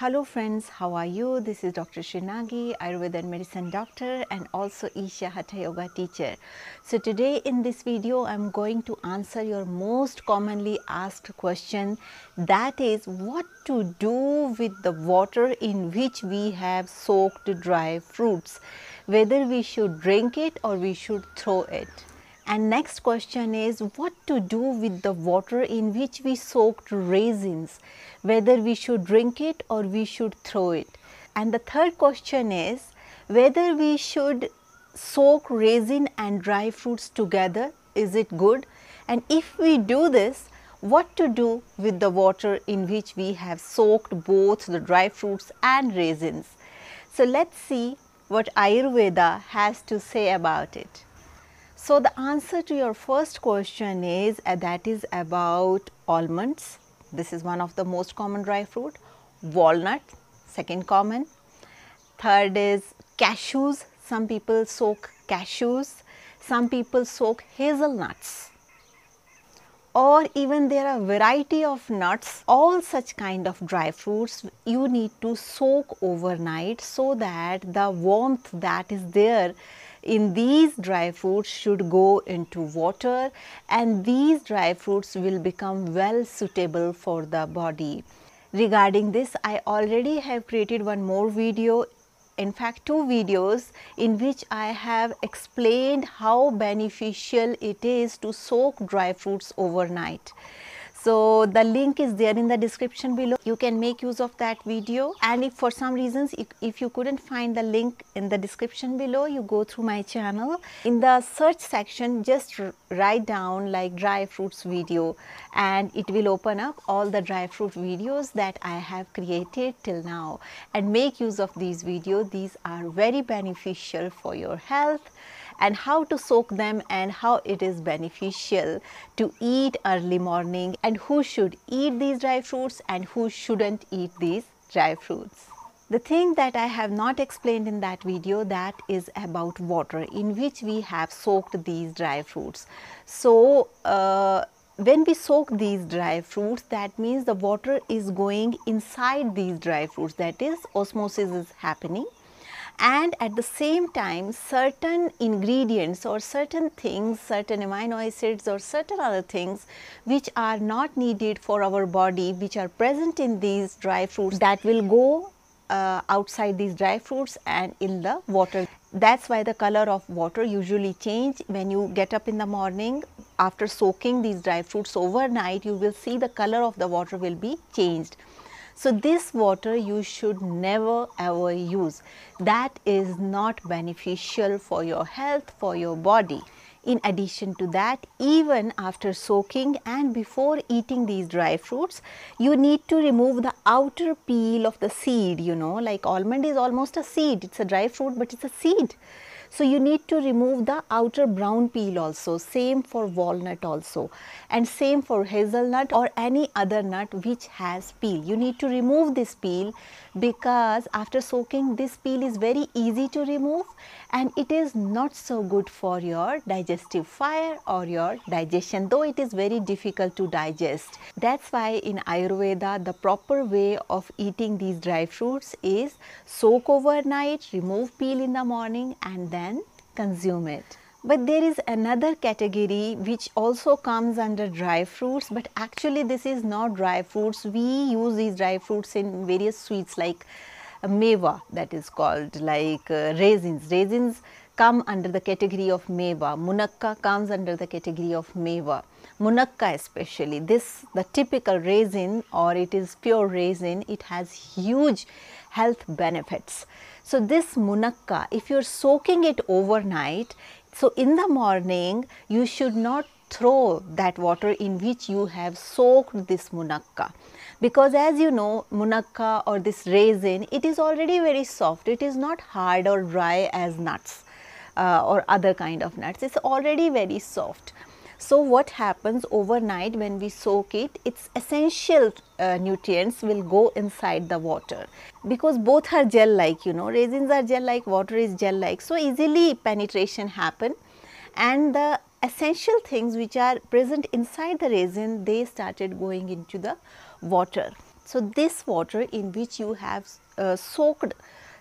Hello friends, how are you? This is Dr. Srinagi, Ayurveda and medicine doctor and also Isha Hatha Yoga teacher. So today in this video, I'm going to answer your most commonly asked question, that is what to do with the water in which we have soaked dry fruits, whether we should drink it or we should throw it. And next question is what to do with the water in which we soaked raisins, whether we should drink it or we should throw it. And the third question is whether we should soak raisin and dry fruits together, is it good? And if we do this, what to do with the water in which we have soaked both the dry fruits and raisins. So let's see what Ayurveda has to say about it. So the answer to your first question is that is about almonds. This is one of the most common dry fruit. Walnut, second common. Third is cashews. Some people soak cashews. Some people soak hazelnuts. Or even there are variety of nuts. All such kind of dry fruits you need to soak overnight so that the warmth that is there in these dry fruits should go into water, and these dry fruits will become well suitable for the body. Regarding this, I already have created one more video, in fact two videos, in which I have explained how beneficial it is to soak dry fruits overnight. So the link is there in the description below. You can make use of that video, and if for some reasons if you couldn't find the link in the description below, you go through my channel. In the search section, just write down like dry fruits video and it will open up all the dry fruit videos that I have created till now, and make use of these videos. These are very beneficial for your health, and how to soak them and how it is beneficial to eat early morning, and who should eat these dry fruits and who shouldn't eat these dry fruits. The thing that I have not explained in that video, that is about water in which we have soaked these dry fruits. So when we soak these dry fruits, that means the water is going inside these dry fruits, that is osmosis is happening. And at the same time, certain ingredients or certain things, certain amino acids or certain other things which are not needed for our body, which are present in these dry fruits, that will go outside these dry fruits and in the water. That's why the color of water usually change. When you get up in the morning after soaking these dry fruits overnight, you will see the color of the water will be changed. So this water you should never ever use. That is not beneficial for your health, for your body. In addition to that, even after soaking and before eating these dry fruits, you need to remove the outer peel of the seed. You know, like almond is almost a seed. It's a dry fruit, but it's a seed. So you need to remove the outer brown peel also, same for walnut also, and same for hazelnut or any other nut which has peel. You need to remove this peel, because after soaking this peel is very easy to remove, and it is not so good for your digestive fire or your digestion, though it is very difficult to digest. That's why in Ayurveda the proper way of eating these dry fruits is soak overnight, remove peel in the morning, and then consume it. But there is another category which also comes under dry fruits, but actually this is not dry fruits. We use these dry fruits in various sweets like mewa, that is called, like raisins. Raisins come under the category of mewa. Munakka comes under the category of mewa. Munakka especially, this the typical raisin, or it is pure raisin, it has huge health benefits. So this munakka, if you are soaking it overnight, so in the morning you should not throw that water in which you have soaked this munakka, because as you know, munakka or this raisin, it is already very soft. It is not hard or dry as nuts or other kind of nuts. It's already very soft. So what happens overnight when we soak it, its essential nutrients will go inside the water, because both are gel like, you know, raisins are gel like, water is gel like, so easily penetration happen, and the essential things which are present inside the raisin, they started going into the water. So this water in which you have soaked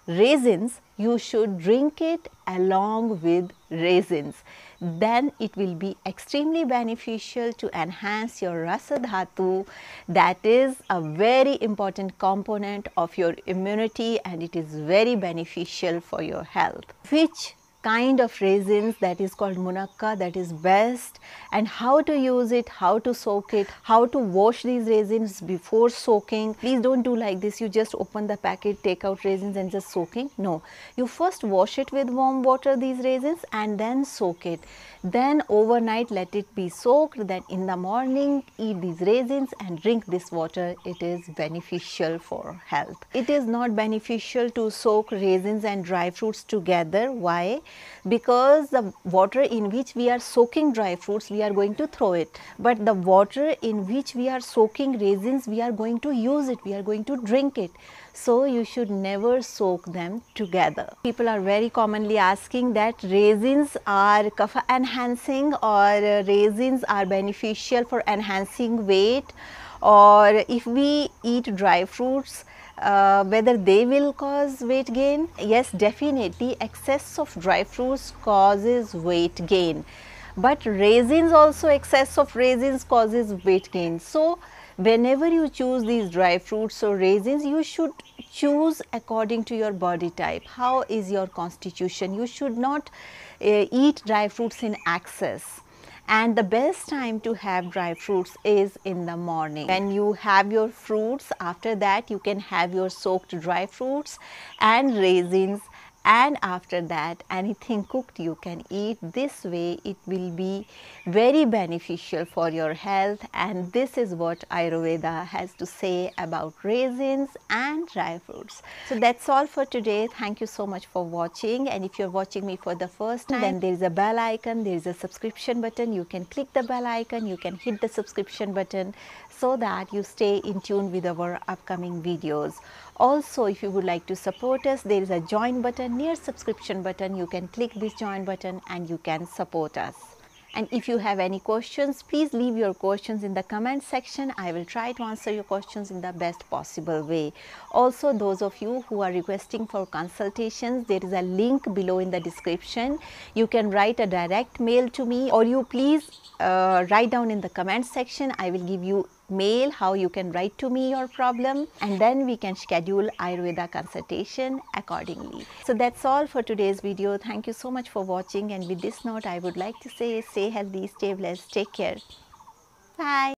raisins, you should drink it along with raisins. Then it will be extremely beneficial to enhance your rasadhatu, that is a very important component of your immunity, and it is very beneficial for your health. Which kind of raisins, that is called munakka, that is best, and how to use it, how to soak it, how to wash these raisins before soaking. Please don't do like this, you just open the packet, take out raisins and just soaking. No, you first wash it with warm water, these raisins, and then soak it. Then overnight let it be soaked, then in the morning eat these raisins and drink this water. It is beneficial for health. It is not beneficial to soak raisins and dry fruits together. Why? Because the water in which we are soaking dry fruits, we are going to throw it, but the water in which we are soaking raisins, we are going to use it, we are going to drink it. So you should never soak them together. People are very commonly asking that raisins are kafa enhancing, or raisins are beneficial for enhancing weight, or if we eat dry fruits, whether they will cause weight gain. Yes, definitely excess of dry fruits causes weight gain, but raisins also, excess of raisins causes weight gain. So whenever you choose these dry fruits or raisins, you should choose according to your body type. How is your constitution? You should not eat dry fruits in excess. And the best time to have dry fruits is in the morning. When you have your fruits, after that you can have your soaked dry fruits and raisins, and after that anything cooked you can eat. This way it will be very beneficial for your health, and this is what Ayurveda has to say about raisins and dry fruits. So that's all for today. Thank you so much for watching, and if you're watching me for the first time, then there is a bell icon, there is a subscription button. You can click the bell icon, you can hit the subscription button, so that you stay in tune with our upcoming videos. Also, if you would like to support us, there is a join button near subscription button. You can click this join button and you can support us. And if you have any questions, please leave your questions in the comment section. I will try to answer your questions in the best possible way. Also, those of you who are requesting for consultations, there is a link below in the description. You can write a direct mail to me, or you please write down in the comment section. I will give you mail how you can write to me your problem, and then we can schedule Ayurveda consultation accordingly. So that's all for today's video. Thank you so much for watching, and with this note I would like to say, stay healthy, stay blessed, take care, bye.